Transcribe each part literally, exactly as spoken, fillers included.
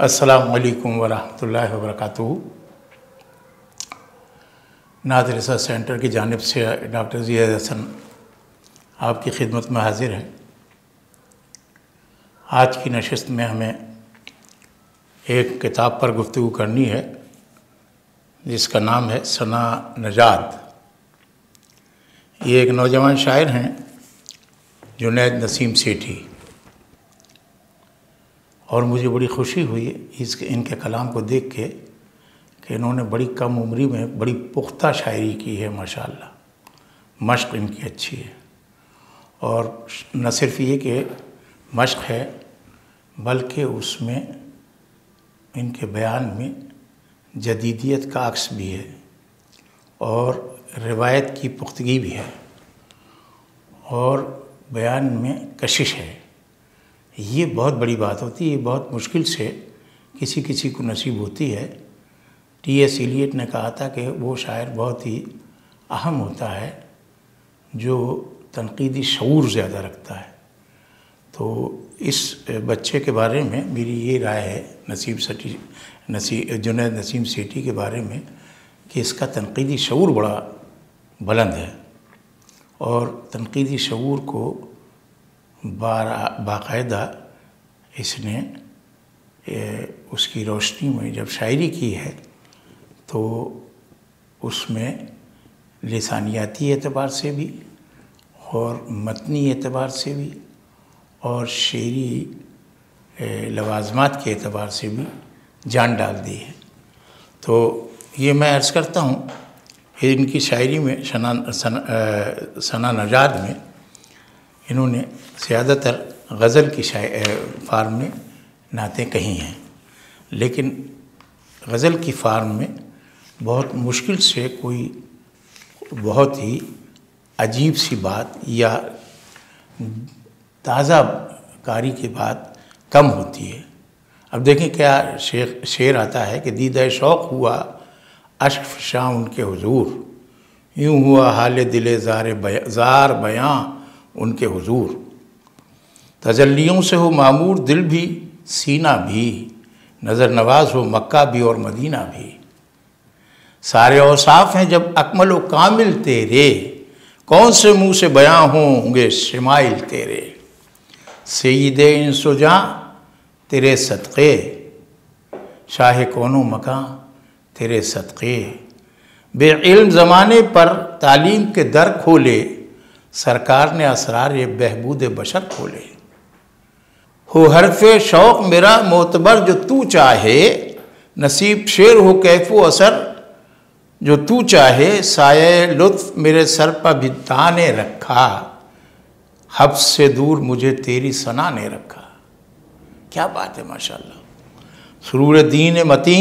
अस्सलामु अलैकुम वरहमतुल्लाहि वबरकातुहू। नाट रिसर्च सेंटर की जानिब से डॉक्टर अज़ीज़ अहसन आपकी खिदमत में हाजिर हैं। आज की नशिस्त में हमें एक किताब पर गुफ्तगू करनी है जिसका नाम है सना नजाद। ये एक नौजवान शायर हैं जुनैद नसीम सेठी, और मुझे बड़ी खुशी हुई इसके इनके कलाम को देख के कि इन्होंने बड़ी कम उम्री में बड़ी पुख्ता शायरी की है। माशाल्लाह मश्क इनकी अच्छी है, और न सिर्फ ये कि मश्क है बल्कि उसमें इनके बयान में जदीदियत का अक्स भी है और रिवायत की पुख्तगी भी है और बयान में कशिश है। ये बहुत बड़ी बात होती है, बहुत मुश्किल से किसी किसी को नसीब होती है। टी एस एलियट ने कहा था कि वो शायर बहुत ही अहम होता है जो तनकीदी शऊर ज़्यादा रखता है। तो इस बच्चे के बारे में मेरी ये राय है नसीम सेठी नसी जुनैद नसीम सेठी के बारे में कि इसका तनकीदी शऊर बड़ा बुलंद है और तनकीदी शऊर को बाकायदा इसने उसकी रोशनी में जब शायरी की है तो उसमें लिसानियाती एतबार से भी और मतनी एतबार से भी और शेरी लवाजमात के एतबार से भी जान डाल दी है। तो ये मैं अर्ज़ करता हूँ इनकी शायरी में सना सना, सना नजाद में इन्होंने ज़्यादातर गज़ल की फार्म में नातें कही हैं, लेकिन गज़ल की फार्म में बहुत मुश्किल से कोई बहुत ही अजीब सी बात या ताज़ा कारी की बात कम होती है। अब देखें क्या शेख शेर आता है कि दीदा शौक़ हुआ अश्क शाह उनके हुजूर, यूँ हुआ हाल दिले जार बया, जार बयाँ उनके हुजूर। तजल्लियों से हो मामूर दिल भी सीना भी, नज़र नवाज हो मक्का भी और मदीना भी। सारे औसाफ हैं जब अकमल व कामिल तेरे, कौन से मुँह से बयां होंगे शमाइल तेरे। सईदे इंसुजा तेरे सदक़े, शाह कौनो मका तेरे सदक़े। बेइल्म ज़माने पर तालीम के दर खोले, सरकार ने असरार ये बहबूद बशर खोले। हो हरफ़े शौक़ मेरा मोतबर जो तू चाहे, नसीब शेर हो कैफ़ो असर जो तू चाहे। साये लुत्फ़ मेरे सर पर बिता ने रखा, हब्स से दूर मुझे तेरी सना ने रखा। क्या बात है माशाल्लाह। सुरूर दीन मती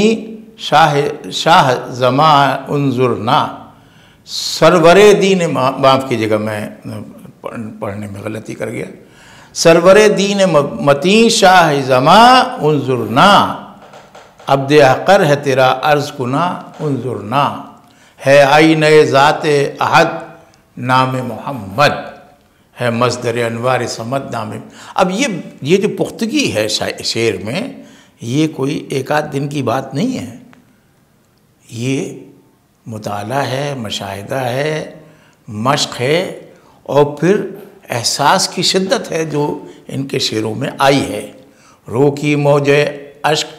शाह शाह जमा उन्जुरना, सरवरे दीन माफ़ की जगह मैं पढ़ने में गलती कर गया। सरवरे दीन मती शाह जमा उन्जुरना, अब्द हक़र है तेरा अर्ज़ कुना उन्जुरना। है आईन ज़ात अहद नाम मोहम्मद, है मसदर अनवार समद नाम। अब ये ये जो पुख्तगी है शेर में, ये कोई एक आध दिन की बात नहीं है, ये मुताला है, मुशाहिदा है, मश्क है, और फिर एहसास की शिद्दत है जो इनके शेरों में आई है। रो की मौजे अश्क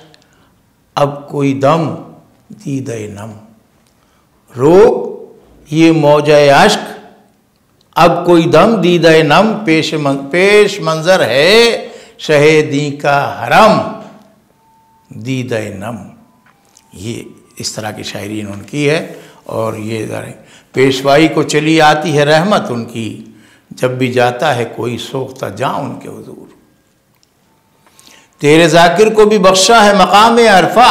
अब कोई दम दीदे नम, रो ये मौजे अश्क अब कोई दम दीदे नम। पेश मन, पेश मंजर है शहेदी का हरम दीदे नम। ये इस तरह की शायरी इन्होंने की है। और ये पेशवाई को चली आती है रहमत उनकी, जब भी जाता है कोई सोखता जाँ उनके हुजूर। तेरे जाकिर को भी बख्शा है मकाम अरफा,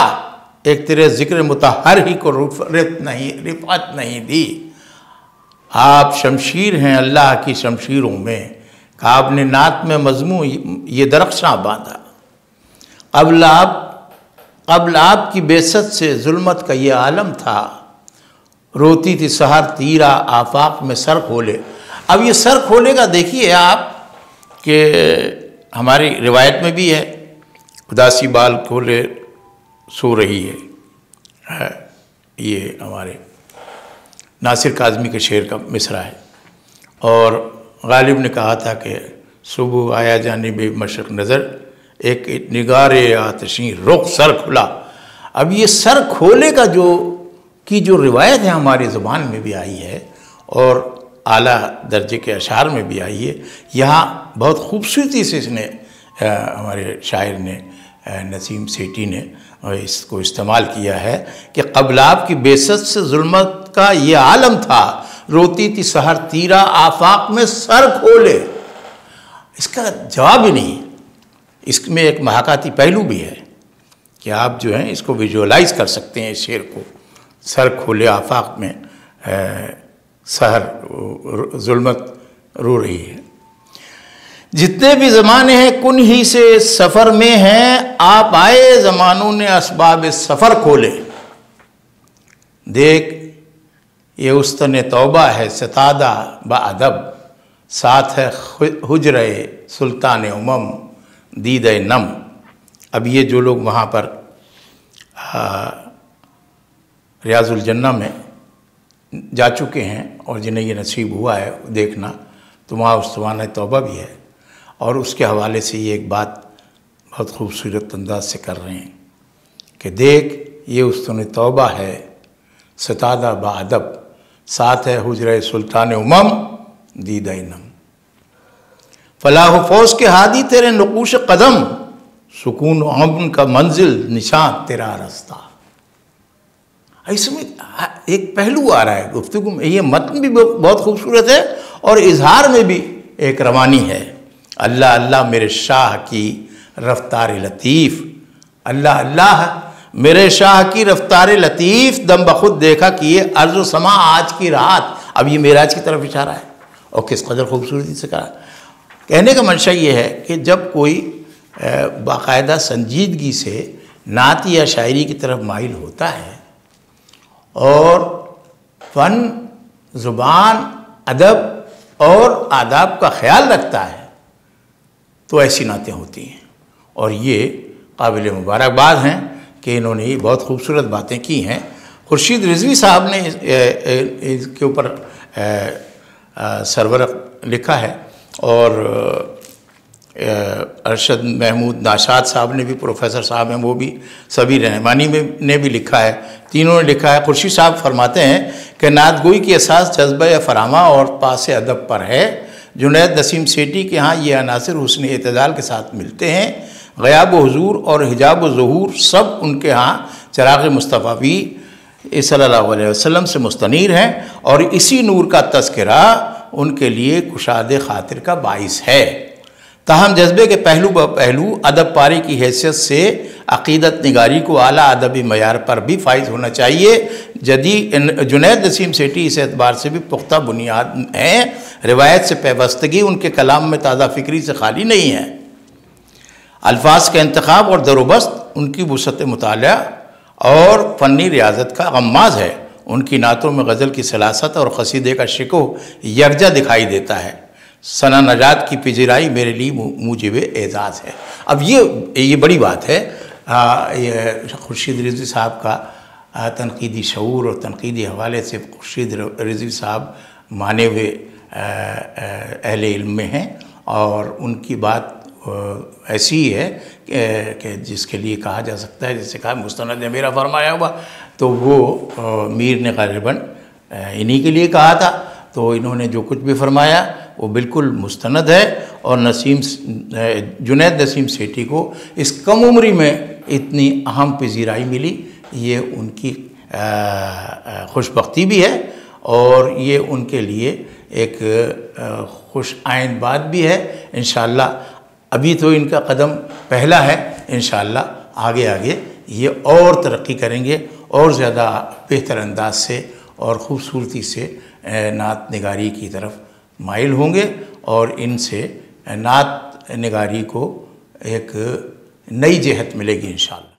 एक तेरे जिक्र मुतहर ही को रिफत नहीं रिफत नहीं दी। आप शमशीर हैं अल्लाह की शमशीरों में, काब ने नात में मजमू ये दरख्शां बांधा। अबला आप अबल आपकी बेसत से जुल्मत का ये आलम था, रोती थी सहर तीरा आफाक में सर खोले। अब ये सर खोलेगा देखिए आप कि हमारी रिवायत में भी है उदासी बाल खोले सो रही है, है। ये हमारे नासिर काज़मी के शेर का मिसरा है। और गालिब ने कहा था कि सुबह आया जानिब मशरक नज़र एक निगारे आतशी रुख सर खुला। अब ये सर खोले का जो की जो रिवायत है हमारी ज़ुबान में भी आई है और आला दर्जे के अशार में भी आई है। यहाँ बहुत खूबसूरती से इसने आ, हमारे शायर ने आ, नसीम सेठी ने इसको इस्तेमाल किया है कि कबलाब की बेसत से जुल्मत का ये आलम था, रोती थी सहर तीरा आफाक में सर खोले। इसका जवाब ही नहीं, इसमें एक महाकाती पहलू भी है कि आप जो हैं इसको विजुअलाइज़ कर सकते हैं इस शेर को। सर खोले आफाक में आ, सहर जुल्मत रो रही है। जितने भी ज़माने हैं कुन ही से सफ़र में हैं, आप आए ज़मानों ने असबाब सफ़र खोले। देख ये उस्तने तौबा है सतादा बाअदब, साथ है हुजरे सुल्तान उमम दीदे नम। अब ये जो लोग वहाँ पर रियाजुल जन्ना में जा चुके हैं और जिन्हें ये नसीब हुआ है देखना, तो वहाँ उस्तवान तौबा भी है और उसके हवाले से ये एक बात बहुत खूबसूरत अंदाज से कर रहे हैं कि देख ये उस्तवान तौबा है सतादा बादब, साथ है हुजरे सुल्तान उमम दीदाई नम। फलाह फौज के हादी तेरे नकूश कदम, सुकून अमन का मंजिल निशान तेरा रास्ता। इसमें एक पहलू आ रहा है गुफ्तगू में, ये मतन भी बहुत खूबसूरत है और इजहार में भी एक रवानी है। अल्लाह अल्लाह मेरे शाह की रफ्तार लतीफ़, अल्लाह अल्लाह मेरे शाह की रफ्तार लतीफ़, दम बखुद देखा कि ये अर्ज़ व समा आज की रात। अब ये मेराज की तरफ इशारा है और किस कदर खूबसूरती से कहा। कहने का मंशा ये है कि जब कोई बाकायदा संजीदगी से नात या शायरी की तरफ माइल होता है और फ़न ज़ुबान अदब और आदाब का ख्याल रखता है तो ऐसी नातें होती हैं। और ये काबिल मुबारकबाद हैं कि इन्होंने ये बहुत खूबसूरत बातें की हैं। खुर्शीद रिजवी साहब ने इसके ऊपर सरवर लिखा है और अरशद महमूद नाशाद साहब ने भी, प्रोफेसर साहब हैं वो भी, सभी रहमानी में ने भी लिखा है, तीनों ने लिखा है। खुर्शीद साहब फरमाते हैं कि नातगोई की असास जज्बा फरामा और पास अदब पर है। जुनैद नसीम सेठी के यहाँ ये अनासर हुस्न इतदाल के साथ मिलते हैं। ग़याब हुजूर और हिजाब ज़ुहूर सब उनके यहाँ चिराग़ मुस्तफ़ा भी सल्लल्लाहु अलैहि वसल्लम से मुस्तनीर हैं और इसी नूर का तस्करा उनके लिए कुशाद खातिर का बाइस है। ताहम जज्बे के पहलू ब पहलू अदब पारी की हैसियत से अक़ीदत निगारी को आला अदबी मयार पर भी फाइज होना चाहिए। जदी जुनैद नसीम सेठी इस एतबार से भी पुख्ता बुनियाद हैं। रिवायत से पैवस्तगी उनके कलाम में ताज़ा फ़िक्री से खाली नहीं है। अल्फाज का इंतखाब और दरोबस्त उनकी वसत मुताला और फ़नी रियाजत का गम्माज़ है। उनकी नातों में गज़ल की सलासत और क़सीदे का शिकोह यकजा दिखाई देता है। सना नजाद की पिजराई मेरे लिए मुजिब एजाज़ है। अब ये ये बड़ी बात है। आ, ये खुर्शीद रिजवी साहब का तनकीदी शऊर और तनकीदी हवाले से खुर्शीद रिजवी साहब माने हुए अहल इल्म में हैं और उनकी बात ऐसी ही है कि जिसके लिए कहा जा सकता है, जैसे कहा मुस्तनद मेरा फरमाया हुआ, तो वो आ, मीर ने ग़ालिबन इन्हीं के लिए कहा था। तो इन्होंने जो कुछ भी फरमाया वो बिल्कुल मुस्तनद है और नसीम जुनैद नसीम सेठी को इस कम उम्री में इतनी अहम पजीराई मिली, ये उनकी खुशबख्ती भी है और ये उनके लिए एक खुश आइंद बात भी है। इंशाल्लाह अभी तो इनका कदम पहला है, इंशाल्लाह आगे आगे ये और तरक्की करेंगे और ज़्यादा बेहतर अंदाज से और ख़ूबसूरती से नात निगारी की तरफ माइल होंगे और इनसे नात निगारी को एक नई जहत मिलेगी इंशाल्लाह।